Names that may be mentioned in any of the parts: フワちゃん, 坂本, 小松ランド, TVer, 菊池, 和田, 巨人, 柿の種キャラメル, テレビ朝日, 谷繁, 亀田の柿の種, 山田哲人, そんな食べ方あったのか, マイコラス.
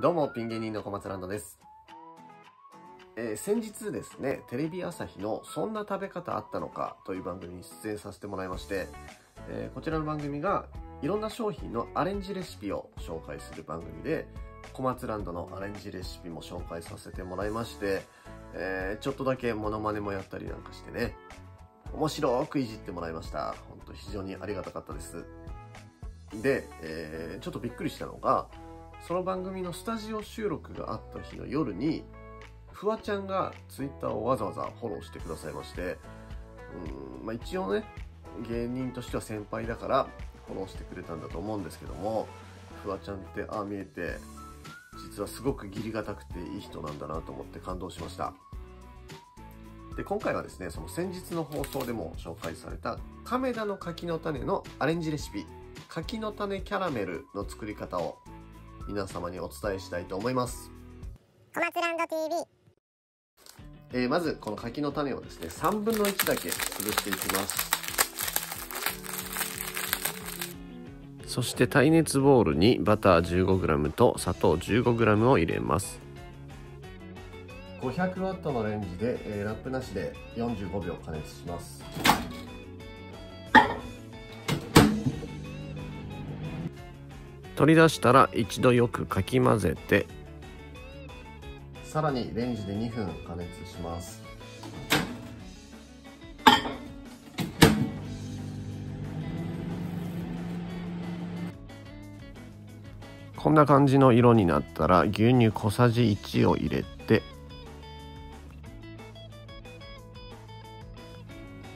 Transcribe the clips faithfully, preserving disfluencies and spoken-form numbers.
どうも、ピン芸人の小松ランドです。えー、先日ですね、テレビ朝日のそんな食べ方あったのかという番組に出演させてもらいまして、えー、こちらの番組がいろんな商品のアレンジレシピを紹介する番組で、小松ランドのアレンジレシピも紹介させてもらいまして、えー、ちょっとだけモノマネもやったりなんかしてね、面白くいじってもらいました。ほんと非常にありがたかったです。で、えー、ちょっとびっくりしたのが、その番組のスタジオ収録があった日の夜に、フワちゃんがツイッターをわざわざフォローしてくださいまして、うーんまあ、一応ね、芸人としては先輩だからフォローしてくれたんだと思うんですけども、フワちゃんってああ見えて、実はすごく義理がたくていい人なんだなと思って感動しました。で、今回はですね、その先日の放送でも紹介された、亀田の柿の種のアレンジレシピ、柿の種キャラメルの作り方を皆様にお伝えしたいと思います。小松ランド ティーブイ。えー、まずこの柿の種をですね、さんぶんのいちだけ潰していきます。そして耐熱ボウルにバター じゅうごグラム と砂糖 じゅうごグラム を入れます。ごひゃくワットのレンジで、えー、ラップなしでよんじゅうごびょう加熱します。取り出したら一度よくかき混ぜて、さらにレンジでにふん加熱します。こんな感じの色になったら牛乳こさじいちを入れて、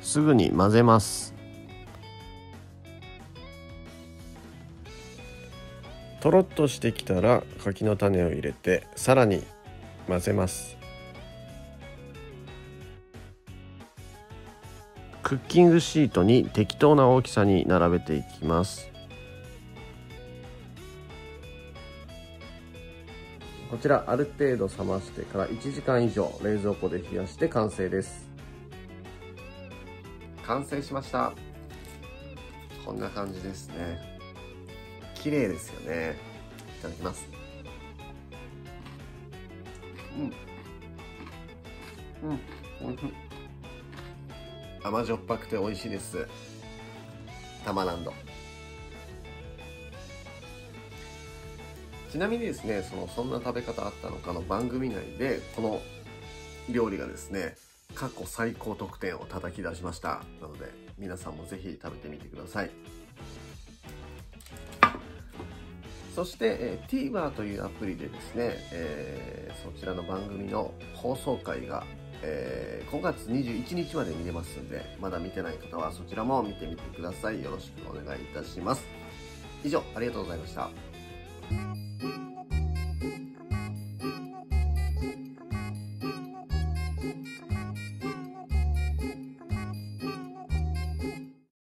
すぐに混ぜます。とろっとしてきたら柿の種を入れて、さらに混ぜます。クッキングシートに適当な大きさに並べていきます。こちらある程度冷ましてからいちじかんいじょう冷蔵庫で冷やして完成です。完成しました。こんな感じですね。綺麗ですよね。いただきます。うん。うん。おいしい。甘じょっぱくて美味しいです。たまらんど。ちなみにですね、そのそんな食べ方あったのかの番組内でこの料理がですね、過去最高得点を叩き出しました。なので皆さんもぜひ食べてみてください。そして、えー、TVer というアプリでですね、えー、そちらの番組の放送回が、えー、ごがつにじゅういちにちまで見れますので、まだ見てない方はそちらも見てみてください。よろしくお願いいたします。以上、ありがとうございました。